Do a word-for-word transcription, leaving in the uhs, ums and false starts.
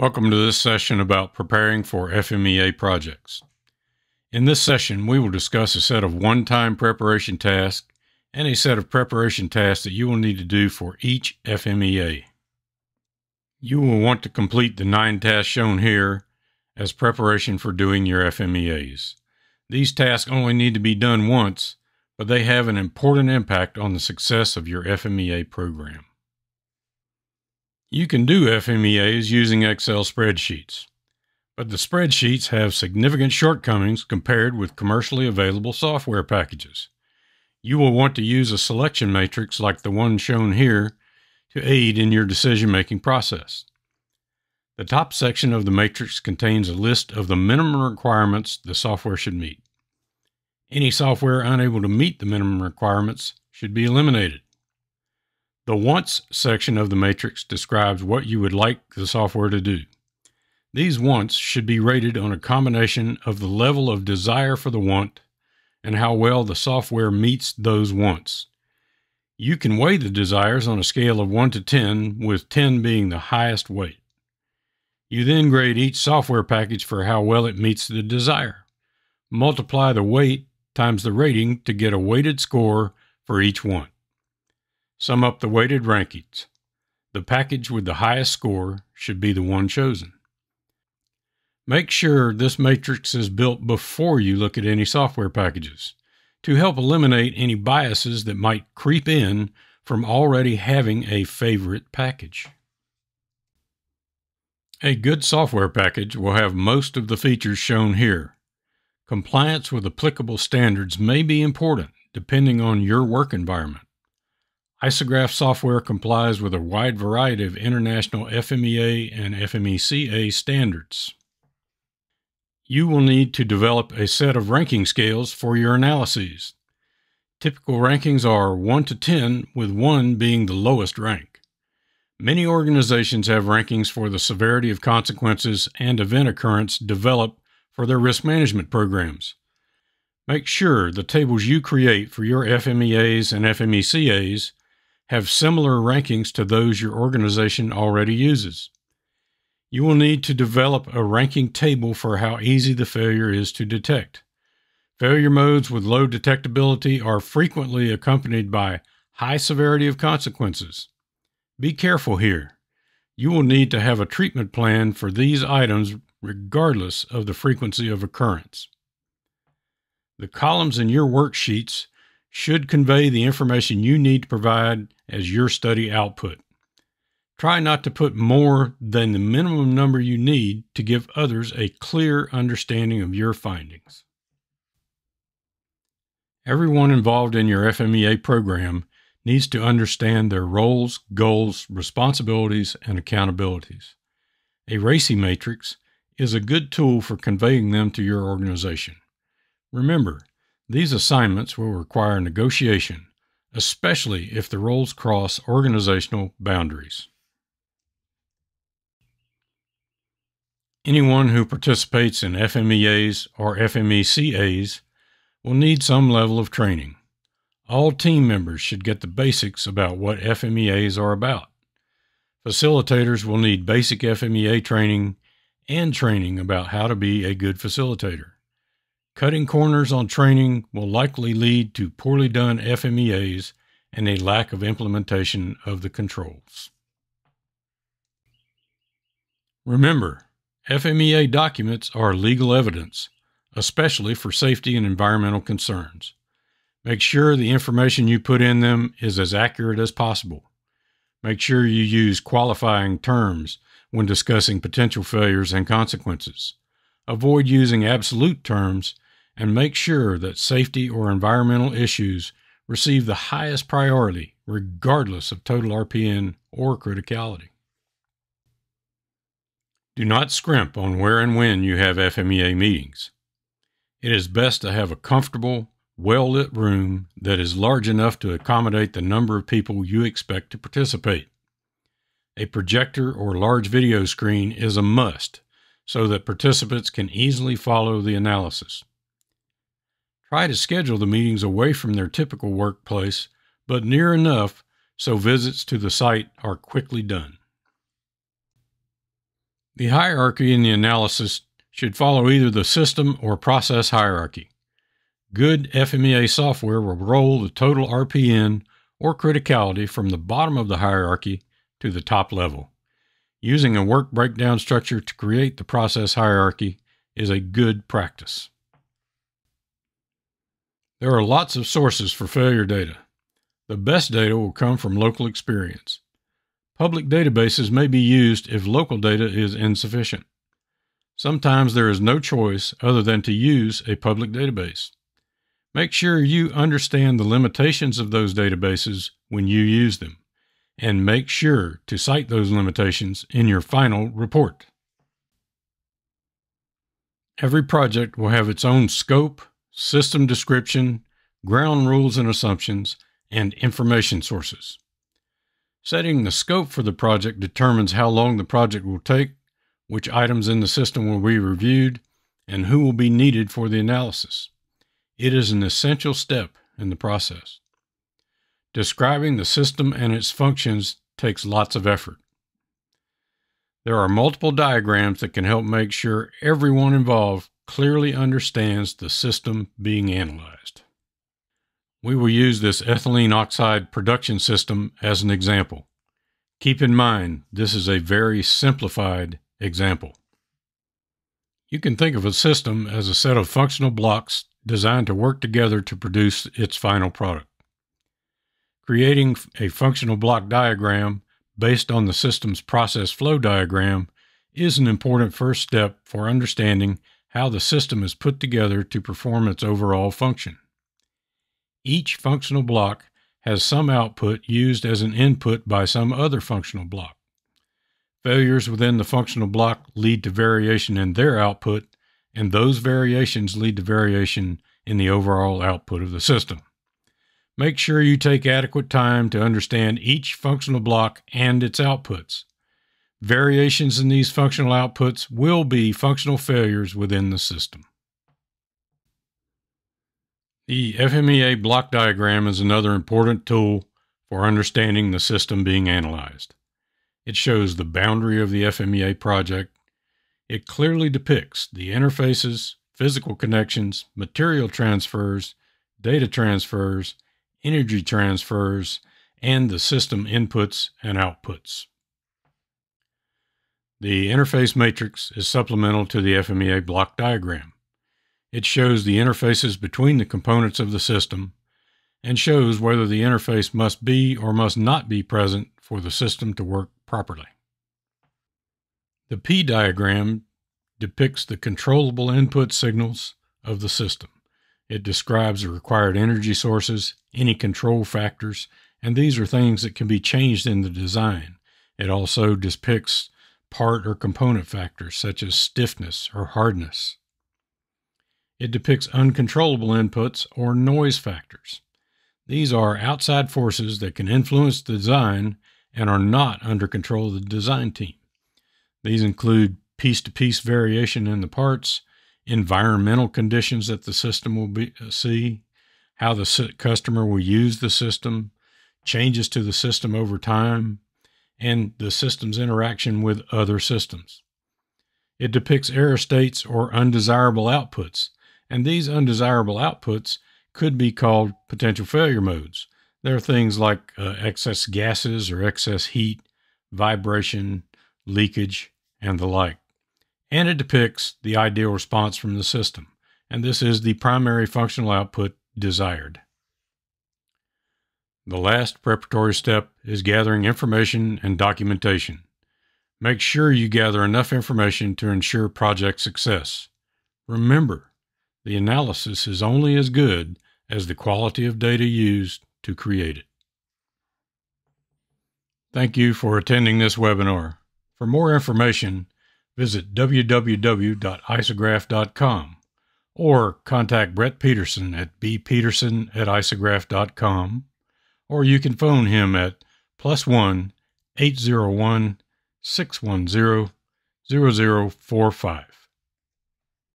Welcome to this session about preparing for F M E A projects. In this session, we will discuss a set of one-time preparation tasks and a set of preparation tasks that you will need to do for each F M E A. You will want to complete the nine tasks shown here as preparation for doing your F M E As. These tasks only need to be done once, but they have an important impact on the success of your F M E A program. You can do F M E As using Excel spreadsheets, but the spreadsheets have significant shortcomings compared with commercially available software packages. You will want to use a selection matrix like the one shown here to aid in your decision-making process. The top section of the matrix contains a list of the minimum requirements the software should meet. Any software unable to meet the minimum requirements should be eliminated. The wants section of the matrix describes what you would like the software to do. These wants should be rated on a combination of the level of desire for the want and how well the software meets those wants. You can weigh the desires on a scale of one to ten, with ten being the highest weight. You then grade each software package for how well it meets the desire. Multiply the weight times the rating to get a weighted score for each one. Sum up the weighted rankings. The package with the highest score should be the one chosen. Make sure this matrix is built before you look at any software packages to help eliminate any biases that might creep in from already having a favorite package. A good software package will have most of the features shown here. Compliance with applicable standards may be important depending on your work environment. Isograph software complies with a wide variety of international F M E A and F M E C A standards. You will need to develop a set of ranking scales for your analyses. Typical rankings are one to ten, with one being the lowest rank. Many organizations have rankings for the severity of consequences and event occurrence developed for their risk management programs. Make sure the tables you create for your F M E As and F M E C As have similar rankings to those your organization already uses. You will need to develop a ranking table for how easy the failure is to detect. Failure modes with low detectability are frequently accompanied by high severity of consequences. Be careful here. You will need to have a treatment plan for these items regardless of the frequency of occurrence. The columns in your worksheets should convey the information you need to provide as your study output. Try not to put more than the minimum number you need to give others a clear understanding of your findings. Everyone involved in your F M E A program needs to understand their roles, goals, responsibilities, and accountabilities. A RACI matrix is a good tool for conveying them to your organization. Remember, these assignments will require negotiation, especially if the roles cross organizational boundaries. Anyone who participates in F M E As or F M E C As will need some level of training. All team members should get the basics about what F M E As are about. Facilitators will need basic F M E A training and training about how to be a good facilitator. Cutting corners on training will likely lead to poorly done F M E As and a lack of implementation of the controls. Remember, F M E A documents are legal evidence, especially for safety and environmental concerns. Make sure the information you put in them is as accurate as possible. Make sure you use qualifying terms when discussing potential failures and consequences. Avoid using absolute terms, and make sure that safety or environmental issues receive the highest priority, regardless of total R P N or criticality. Do not scrimp on where and when you have F M E A meetings. It is best to have a comfortable, well-lit room that is large enough to accommodate the number of people you expect to participate. A projector or large video screen is a must, so that participants can easily follow the analysis. Try to schedule the meetings away from their typical workplace, but near enough so visits to the site are quickly done. The hierarchy in the analysis should follow either the system or process hierarchy. Good F M E A software will roll the total R P N or criticality from the bottom of the hierarchy to the top level. Using a work breakdown structure to create the process hierarchy is a good practice. There are lots of sources for failure data. The best data will come from local experience. Public databases may be used if local data is insufficient. Sometimes there is no choice other than to use a public database. Make sure you understand the limitations of those databases when you use them, and make sure to cite those limitations in your final report. Every project will have its own scope, system description, ground rules and assumptions, and information sources. Setting the scope for the project determines how long the project will take, which items in the system will be reviewed, and who will be needed for the analysis. It is an essential step in the process. Describing the system and its functions takes lots of effort. There are multiple diagrams that can help make sure everyone involved clearly understands the system being analyzed. We will use this ethylene oxide production system as an example. Keep in mind, this is a very simplified example. You can think of a system as a set of functional blocks designed to work together to produce its final product. Creating a functional block diagram based on the system's process flow diagram is an important first step for understanding how the system is put together to perform its overall function. Each functional block has some output used as an input by some other functional block. Failures within the functional block lead to variation in their output, and those variations lead to variation in the overall output of the system. Make sure you take adequate time to understand each functional block and its outputs. Variations in these functional outputs will be functional failures within the system. The F M E A block diagram is another important tool for understanding the system being analyzed. It shows the boundary of the F M E A project. It clearly depicts the interfaces, physical connections, material transfers, data transfers, energy transfers, and the system inputs and outputs. The interface matrix is supplemental to the F M E A block diagram. It shows the interfaces between the components of the system and shows whether the interface must be or must not be present for the system to work properly. The P diagram depicts the controllable input signals of the system. It describes the required energy sources, any control factors, and these are things that can be changed in the design. It also depicts part or component factors such as stiffness or hardness. It depicts uncontrollable inputs or noise factors. These are outside forces that can influence the design and are not under control of the design team. These include piece-to-piece variation in the parts, environmental conditions that the system will be, uh, see, how the customer will use the system, changes to the system over time, and the system's interaction with other systems. It depicts error states or undesirable outputs, and these undesirable outputs could be called potential failure modes. There are things like uh, excess gases or excess heat, vibration, leakage, and the like. And it depicts the ideal response from the system, and this is the primary functional output desired. The last preparatory step is gathering information and documentation. Make sure you gather enough information to ensure project success. Remember, the analysis is only as good as the quality of data used to create it. Thank you for attending this webinar. For more information, visit w w w dot isograph dot com or contact Brett Peterson at b peterson at isograph dot com, or you can phone him at plus one eight zero one six one zero zero zero four five.